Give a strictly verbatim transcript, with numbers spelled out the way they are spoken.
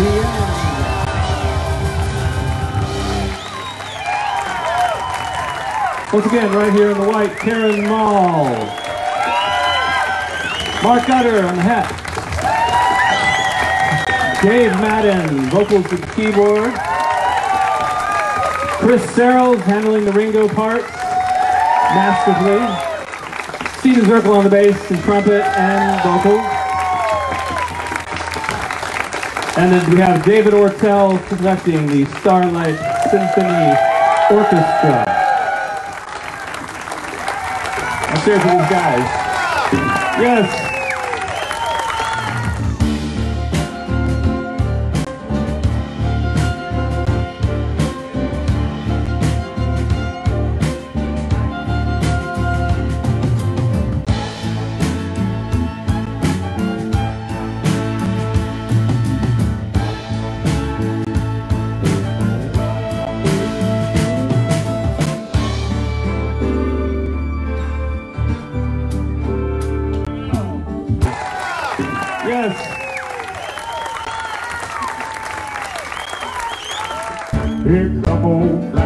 end. Once again, right here in the white, Karen Mall. Mark Utter on the hat. Dave Madden, vocals and keyboard. Chris Serrell's handling the Ringo parts masterfully. Steven Zirkle on the bass and trumpet and vocal. And then we have David Ortel conducting the Starlight Symphony Orchestra. I'm serious with these guys. Yes. Here come on.